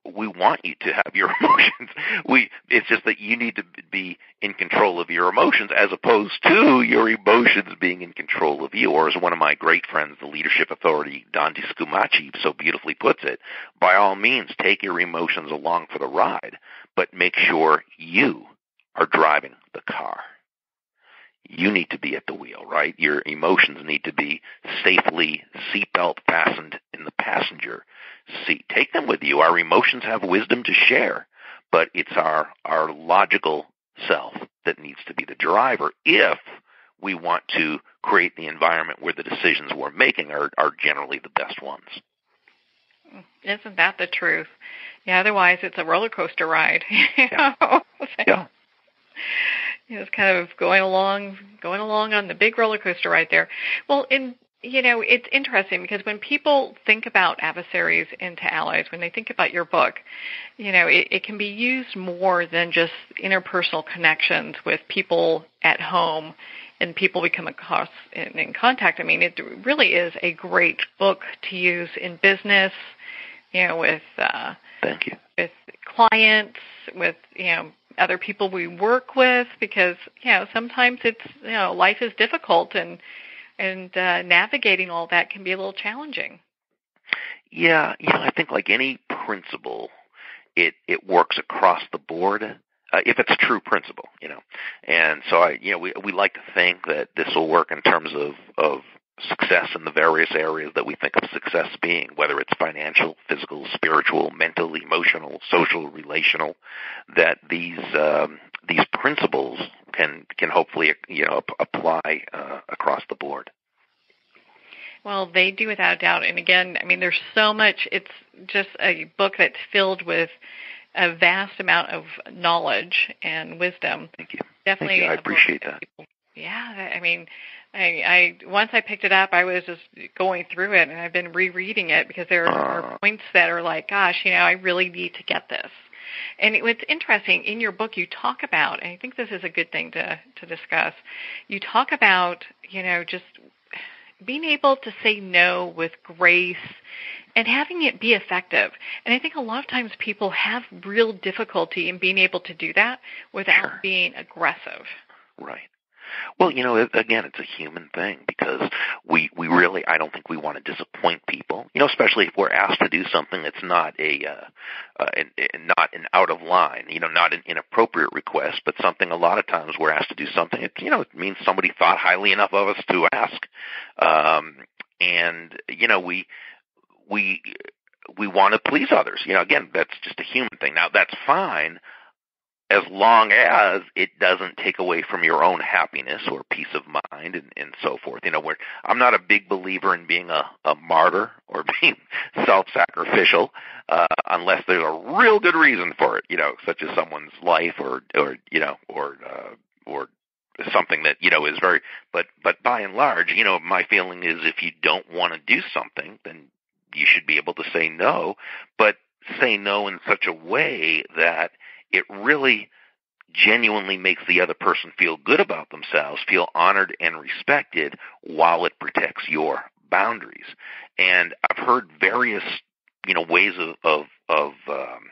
we want you to have your emotions. We, it's just that you need to be in control of your emotions as opposed to your emotions being in control of you. Or as one of my great friends, the leadership authority, Dante Scumacci, so beautifully puts it, by all means, take your emotions along for the ride, but make sure you are driving the car. You need to be at the wheel, right? Your emotions need to be safely seatbelt fastened in the passenger seat. Take them with you. Our emotions have wisdom to share, but it's our, our logical self that needs to be the driver if we want to create the environment where the decisions we're making are, are generally the best ones. Isn't that the truth? Yeah, otherwise it's a roller coaster ride. Yeah. Yeah. You know, it's kind of going along, going along on the big roller coaster right there. Well, in you know, it's interesting because when people think about adversaries into allies, when they think about your book, you know, it, it can be used more than just interpersonal connections with people at home and people we come across in, in contact. I mean, it really is a great book to use in business, you know, with uh, thank you with clients, with you know. other people we work with, because, you know, sometimes it's, you know, life is difficult and and uh, navigating all that can be a little challenging. Yeah, you know, I think like any principle, it, it works across the board, uh, if it's a true principle, you know. And so, I, you know, we we like to think that this will work in terms of, of success in the various areas that we think of success being, whether it's financial, physical, spiritual, mental, emotional, social, relational, that these um, these principles can can hopefully you know apply uh, across the board. Well, they do without a doubt. And again, I mean, there's so much. It's just a book that's filled with a vast amount of knowledge and wisdom. Thank you. Definitely, Thank you. I appreciate that. People. Yeah, I mean, I, I once I picked it up, I was just going through it, and I've been rereading it because there are, uh, are points that are like, gosh, you know, I really need to get this. And what's interesting, in your book you talk about, and I think this is a good thing to, to discuss, you talk about, you know, just being able to say no with grace and having it be effective. And I think a lot of times people have real difficulty in being able to do that without sure. being aggressive. Right. Well, you know, again, it's a human thing because we, we really, I don't think we want to disappoint people, you know, especially if we're asked to do something that's not a, uh, uh, an, not an out of line, you know, not an inappropriate request, but something a lot of times we're asked to do something, it, you know, it means somebody thought highly enough of us to ask. Um, and, you know, we, we, we want to please others. You know, again, that's just a human thing. Now, that's fine, as long as it doesn't take away from your own happiness or peace of mind and, and so forth. You know, we're, I'm not a big believer in being a, a martyr or being self-sacrificial uh, unless there's a real good reason for it, you know, such as someone's life or, or you know, or uh, or something that, you know, is very but, – but by and large, you know, my feeling is if you don't want to do something, then you should be able to say no, but say no in such a way that – it really genuinely makes the other person feel good about themselves, feel honored and respected while it protects your boundaries. And I've heard various, you know, ways of, of, of, um,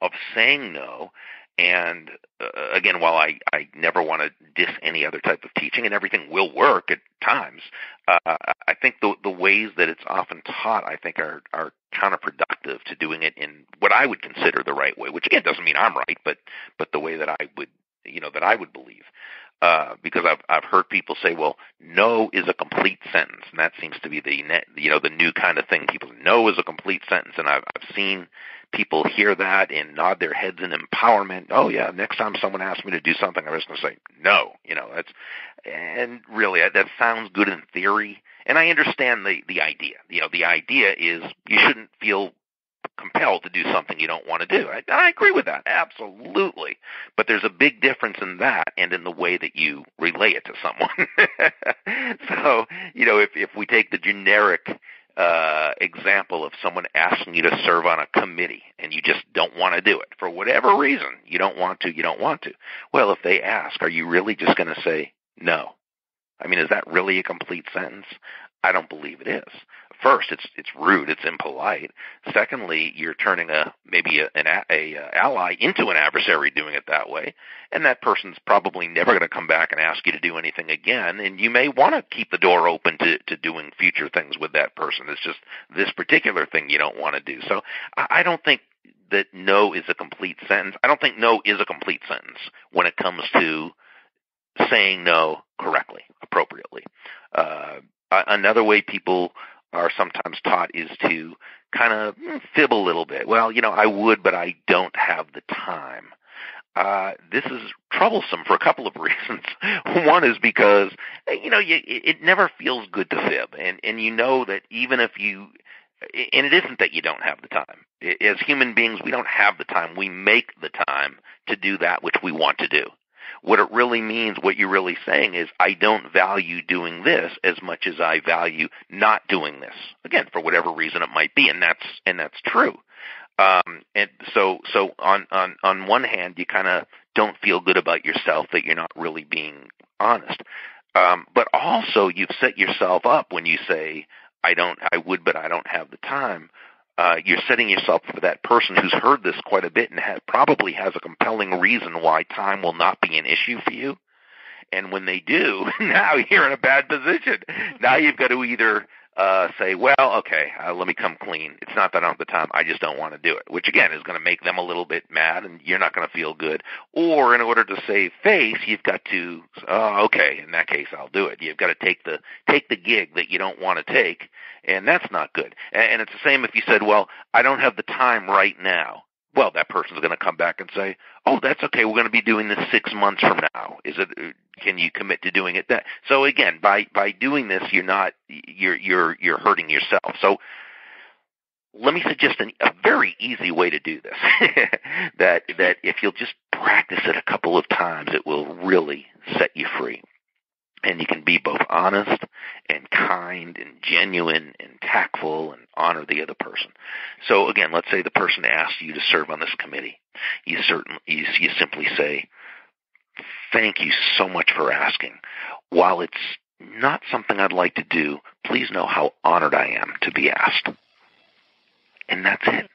of saying no. And uh, again, while I, I never want to diss any other type of teaching, and everything will work at times, uh, I think the, the ways that it's often taught, I think are, are counterproductive to doing it in what I would consider the right way, which again doesn't mean I'm right, but but the way that I would, you know, that I would believe, uh, because I've I've heard people say, well, no is a complete sentence, and that seems to be the net, you know, the new kind of thing. People no is a complete sentence, and I've I've seen people hear that and nod their heads in empowerment. Oh yeah, next time someone asks me to do something, I'm just going to say no. You know, that's and really that sounds good in theory. And I understand the, the idea. You know, the idea is you shouldn't feel compelled to do something you don't want to do. I, I agree with that, absolutely. But there's a big difference in that and in the way that you relay it to someone. So, you know, if, if we take the generic uh, example of someone asking you to serve on a committee and you just don't want to do it for whatever reason, you don't want to, you don't want to. Well, if they ask, are you really just going to say no? I mean, is that really a complete sentence? I don't believe it is. First, it's it's rude, it's impolite. Secondly, you're turning a maybe a, an a, a ally into an adversary doing it that way, and that person's probably never going to come back and ask you to do anything again. And you may want to keep the door open to, to doing future things with that person. It's just this particular thing you don't want to do. So I, I don't think that no is a complete sentence. I don't think no is a complete sentence when it comes to saying no correctly, appropriately. Uh, another way people are sometimes taught is to kind of fib a little bit. Well, you know, I would, but I don't have the time. Uh, this is troublesome for a couple of reasons. One is because, you know, you, it never feels good to fib. And, and you know that even if you, and it isn't that you don't have the time. As human beings, we don't have the time. We make the time to do that which we want to do. What it really means, what you're really saying is, I don't value doing this as much as I value not doing this. Again, for whatever reason it might be, and that's and that's true. Um, and so, so on on on one hand, you kind of don't feel good about yourself that you're not really being honest. Um, but also, you've set yourself up when you say, I don't, I would, but I don't have the time. Uh, you're setting yourself for that person who's heard this quite a bit and ha- probably has a compelling reason why time will not be an issue for you. And when they do, now you're in a bad position. Now you've got to either uh, say, well, okay, uh, let me come clean. It's not that I don't have the time. I just don't want to do it, which, again, is going to make them a little bit mad, and you're not going to feel good. Or in order to save face, you've got to, oh, okay, in that case, I'll do it. You've got to take the take the gig that you don't want to take. And that's not good. And it's the same if you said, well, I don't have the time right now. Well, that person's going to come back and say, oh, that's okay. We're going to be doing this six months from now. Is it? Can you commit to doing it then? So again, by, by doing this, you're not you're you're you're hurting yourself. So let me suggest an, a very easy way to do this. that that if you'll just practice it a couple of times, it will really set you free. and you can be both honest and kind and genuine and tactful and honor the other person. So again, let's say the person asks you to serve on this committee. You certain you, you simply say, "Thank you so much for asking. While it's not something I'd like to do, please know how honored I am to be asked." And that's it.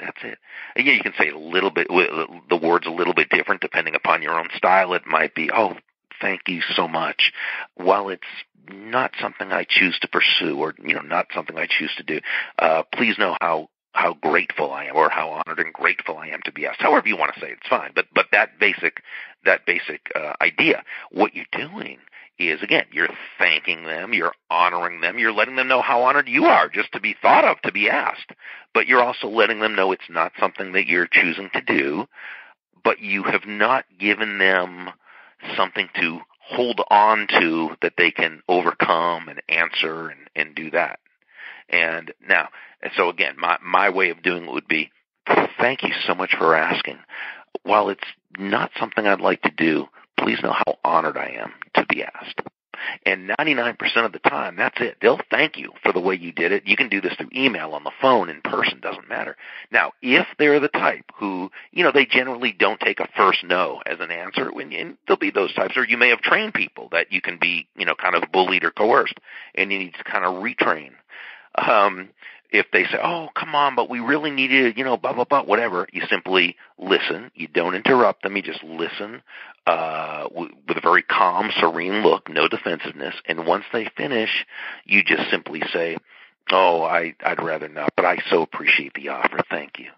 That's it. And yeah, you can say a little bit, the word's a little bit different depending upon your own style. It might be, "Oh, thank you so much. While it's not something I choose to pursue, or, you know, not something I choose to do, uh, please know how, how grateful I am, or how honored and grateful I am to be asked." However you want to say it, it's fine. But, but that basic, that basic, uh, idea, what you're doing is, again, you're thanking them, you're honoring them, you're letting them know how honored you are just to be thought of, to be asked. But you're also letting them know it's not something that you're choosing to do, but you have not given them something to hold on to that they can overcome and answer and, and do that. And now, so again, my, my way of doing it would be, "Thank you so much for asking. While it's not something I'd like to do, please know how honored I am to be asked." And ninety-nine percent of the time, that's it. They'll thank you for the way you did it. You can do this through email, on the phone, in person, doesn't matter. Now, if they're the type who, you know, they generally don't take a first no as an answer, and there'll be those types, or you may have trained people that you can be, you know, kind of bullied or coerced, and you need to kind of retrain. Um, if they say, "Oh, come on, but we really need to, you know, blah, blah, blah," whatever, you simply listen. You don't interrupt them. You just listen uh, w- with a very calm, serene look, no defensiveness. And once they finish, you just simply say, "Oh, I, I'd rather not, but I so appreciate the offer. Thank you."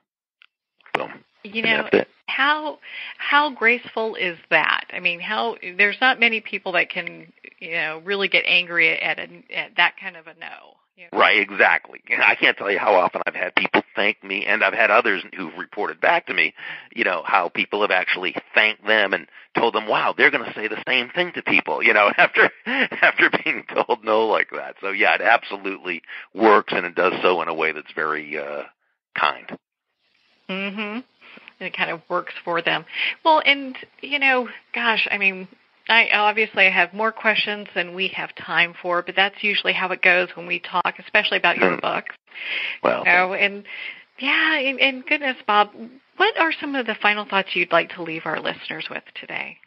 Boom. You know, how how graceful is that? I mean, how there's not many people that can, you know, really get angry at, a, at that kind of a no. Yeah. Right, exactly. And I can't tell you how often I've had people thank me, and I've had others who've reported back to me, you know, how people have actually thanked them and told them, "Wow, they're going to say the same thing to people," you know, after after being told no like that. So, yeah, it absolutely works, and it does so in a way that's very uh, kind. Mm-hmm. And it kind of works for them. Well, and, you know, gosh, I mean, I obviously I have more questions than we have time for, but that's usually how it goes when we talk, especially about your books. Well, you know, and yeah, and, and goodness, Bob, what are some of the final thoughts you'd like to leave our listeners with today?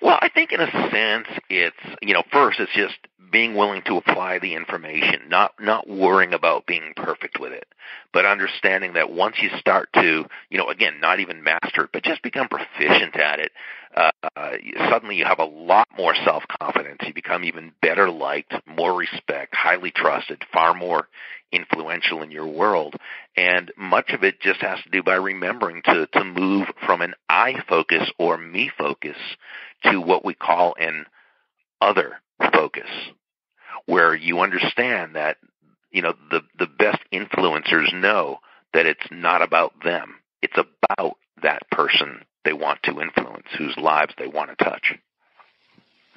Well, I think in a sense it's, you know, first it's just being willing to apply the information, not not worrying about being perfect with it, but understanding that once you start to, you know, again, not even master it, but just become proficient at it, uh, uh, suddenly you have a lot more self-confidence. You become even better liked, more respect, highly trusted, far more influential in your world. And much of it just has to do by remembering to, to move from an I focus or me focus to what we call an other focus, where you understand that, you know, the, the best influencers know that it's not about them. It's about that person they want to influence, whose lives they want to touch.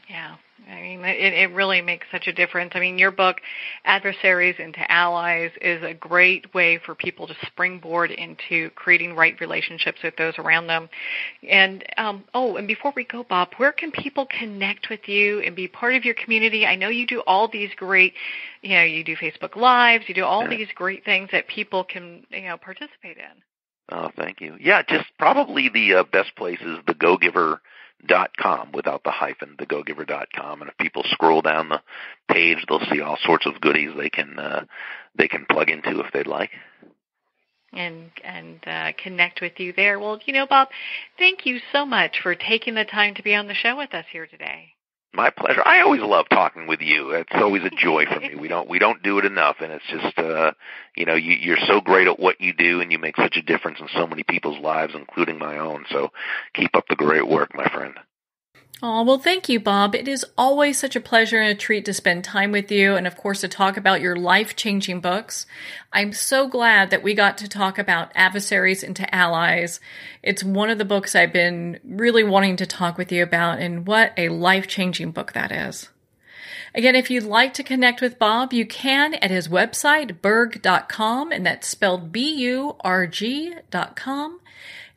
Yeah. I mean, it, it really makes such a difference. I mean, your book, Adversaries into Allies, is a great way for people to springboard into creating right relationships with those around them. And, um, oh, and before we go, Bob, where can people connect with you and be part of your community? I know you do all these great, you know, you do Facebook Lives, you do all these great things that people can, you know, participate in. Oh, thank you. Yeah, just probably the uh, best place is the Go-Giver dot com without the hyphen, the go giver dot com, and if people scroll down the page, they'll see all sorts of goodies they can uh, they can plug into if they'd like, and and uh, connect with you there. Well, you know, Bob, thank you so much for taking the time to be on the show with us here today. My pleasure. I always love talking with you. It's always a joy for me. We don't we don't do it enough, and it's just uh, you know, you, you're so great at what you do, and you make such a difference in so many people's lives, including my own. So keep up the great work, my friend. Oh, well, thank you, Bob. It is always such a pleasure and a treat to spend time with you and, of course, to talk about your life-changing books. I'm so glad that we got to talk about Adversaries into Allies. It's one of the books I've been really wanting to talk with you about, and what a life-changing book that is. Again, if you'd like to connect with Bob, you can at his website, burg dot com, and that's spelled B U R G dot com.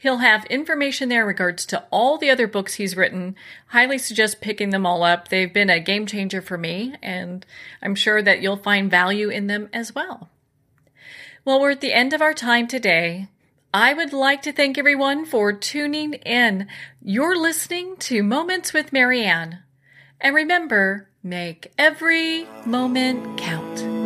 He'll have information there in regards to all the other books he's written. Highly suggest picking them all up. They've been a game changer for me, and I'm sure that you'll find value in them as well. Well, we're at the end of our time today. I would like to thank everyone for tuning in. You're listening to Moments with Marianne. And remember, make every moment count.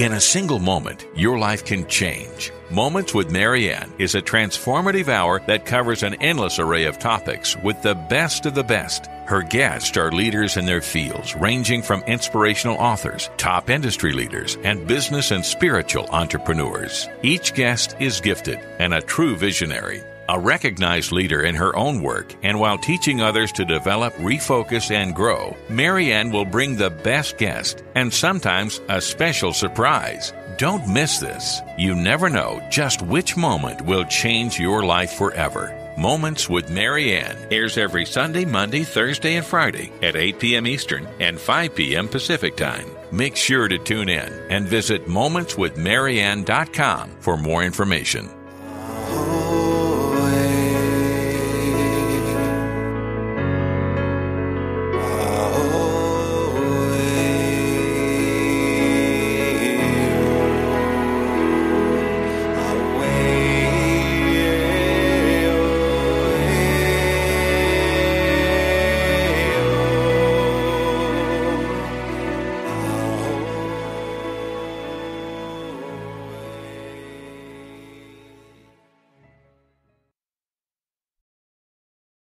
In a single moment, your life can change. Moments with Marianne is a transformative hour that covers an endless array of topics with the best of the best. Her guests are leaders in their fields, ranging from inspirational authors, top industry leaders, and business and spiritual entrepreneurs. Each guest is gifted and a true visionary, a recognized leader in her own work, and while teaching others to develop, refocus, and grow, Marianne will bring the best guest and sometimes a special surprise. Don't miss this. You never know just which moment will change your life forever. Moments with Marianne airs every Sunday, Monday, Thursday, and Friday at eight p.m. Eastern and five p.m. Pacific Time. Make sure to tune in and visit moments with marianne dot com for more information.